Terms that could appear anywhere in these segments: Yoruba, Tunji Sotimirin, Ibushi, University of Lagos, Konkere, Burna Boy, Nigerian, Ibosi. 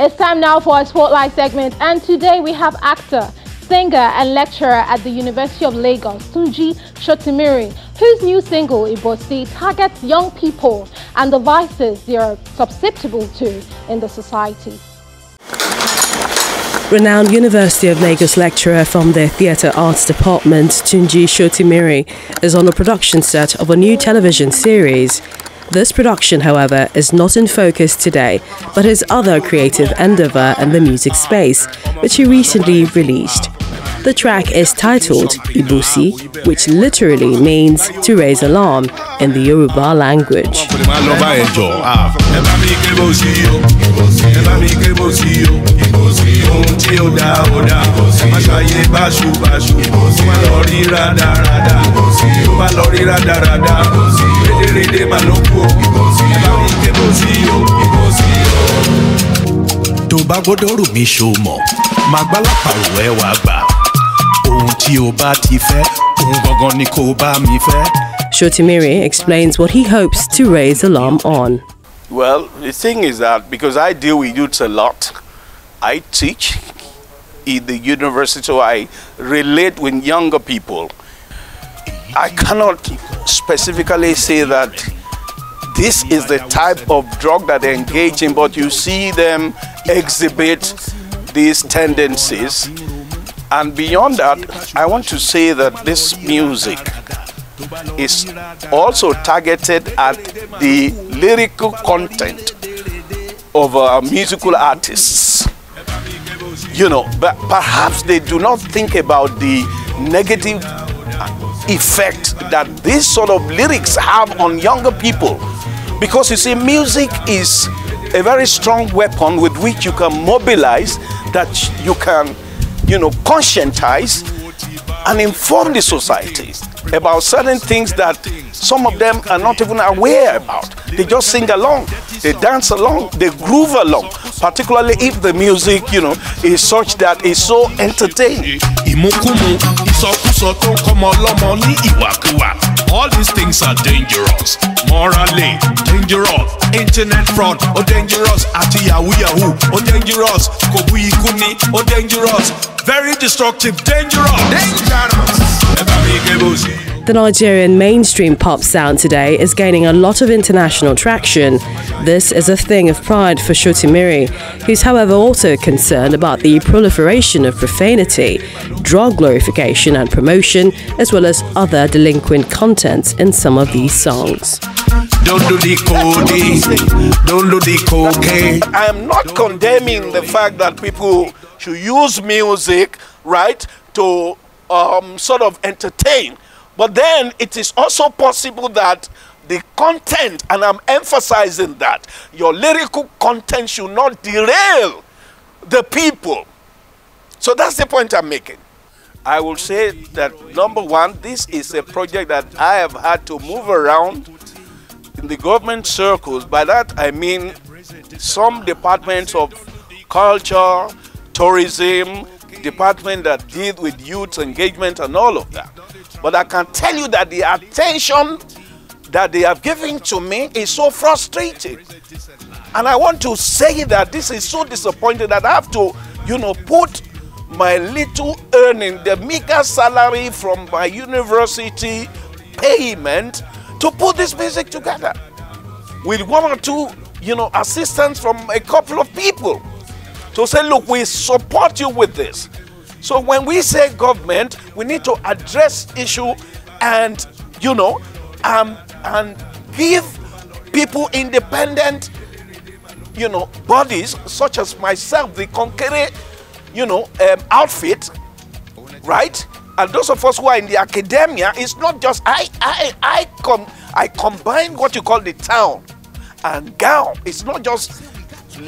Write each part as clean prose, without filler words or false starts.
It's time now for our Spotlight segment, and today we have actor, singer and lecturer at the University of Lagos, Tunji Sotimirin, whose new single, Ibosi, targets young people and the vices they are susceptible to in the society. Renowned University of Lagos lecturer from the Theatre Arts Department, Tunji Sotimirin, is on a production set of a new television series. This production, however, is not in focus today, but his other creative endeavour in the music space, which he recently released. The track is titled Ibushi, which literally means to raise alarm in the Yoruba language. Sotimirin explains what he hopes to raise alarm on. Well, the thing is that because I deal with youths a lot, I teach in the university, so I relate with younger people. I cannot specifically say that this is the type of drug that they engage in, but you see them exhibit these tendencies. And beyond that, I want to say that this music is also targeted at the lyrical content of musical artists. You know, but perhaps they do not think about the negative effect that this sort of lyrics have on younger people. Because you see, music is a very strong weapon with which you can mobilize, that you can, you know, conscientize and inform the societies about certain things that some of them are not even aware about. They just sing along, they dance along, they groove along, particularly if the music, you know, is such that it's so entertaining. All these things are dangerous, morally dangerous, internet fraud, oh dangerous, atiyahu yahu, oh dangerous, kobuyi kuni, oh dangerous, very destructive, dangerous, dangerous. The Nigerian mainstream pop sound today is gaining a lot of international traction. This is a thing of pride for Sotimirin, who's however also concerned about the proliferation of profanity, drug glorification and promotion, as well as other delinquent contents in some of these songs. Don't do the codeine, don't do the cocaine. I am not condemning the fact that people should use music, right, to sort of entertain. But then it is also possible that the content, and I'm emphasizing that, your lyrical content should not derail the people. So that's the point I'm making. I will say that, number one, this is a project that I have had to move around in the government circles. By that I mean some departments of culture, tourism, department that deal with youth engagement and all of that. But I can tell you that the attention that they have given to me is so frustrating. And I want to say that this is so disappointing that I have to, you know, put my little earning, the meager salary from my university payment, to put this music together with one or two, you know, assistance from a couple of people to say, look, we support you with this. So when we say government, we need to address issue and, you know, and give people independent, you know, bodies such as myself, the Konkere, you know, outfit, right? And those of us who are in the academia, it's not just I combine what you call the town and gown. It's not just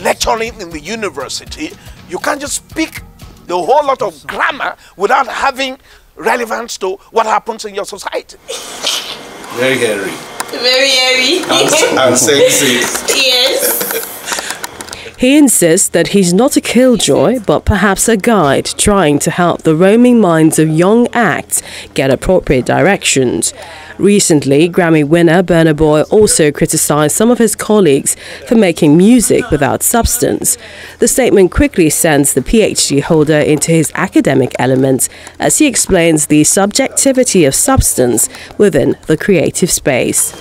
lecturing in the university. You can't just speak the whole lot of grammar without having relevance to what happens in your society. Very hairy. Very hairy. And sexy. Yes. He insists that he's not a killjoy, but perhaps a guide trying to help the roaming minds of young acts get appropriate directions. Recently, Grammy winner Burna Boy also criticized some of his colleagues for making music without substance. The statement quickly sends the PhD holder into his academic element as he explains the subjectivity of substance within the creative space.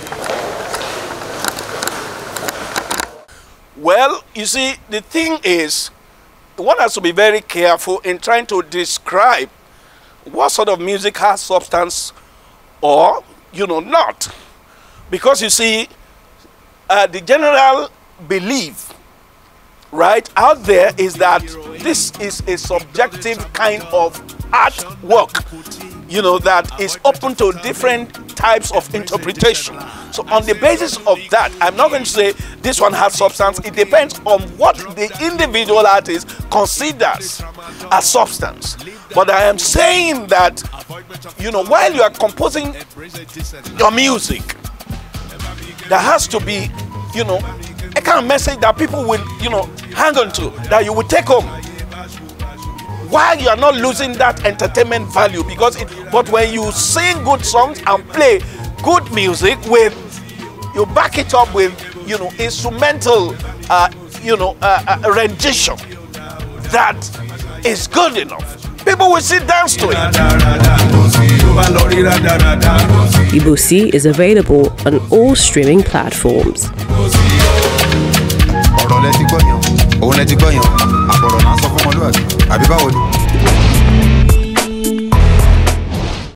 Well, you see, the thing is, one has to be very careful in trying to describe what sort of music has substance or, you know, not. Because, you see, the general belief, right, out there is that this is a subjective kind of artwork, you know, that is open to different types of interpretation. So on the basis of that, I'm not going to say this one has substance. It depends on what the individual artist considers as substance. But I am saying that, you know, while you are composing your music, there has to be, you know, a kind of message that people will, you know, hang on to, that you will take home, while you are not losing that entertainment value. But when you sing good songs and play good music with, you back it up with, you know, instrumental, you know, rendition that is good enough, people will sit down to it. Ibusi is available on all streaming platforms.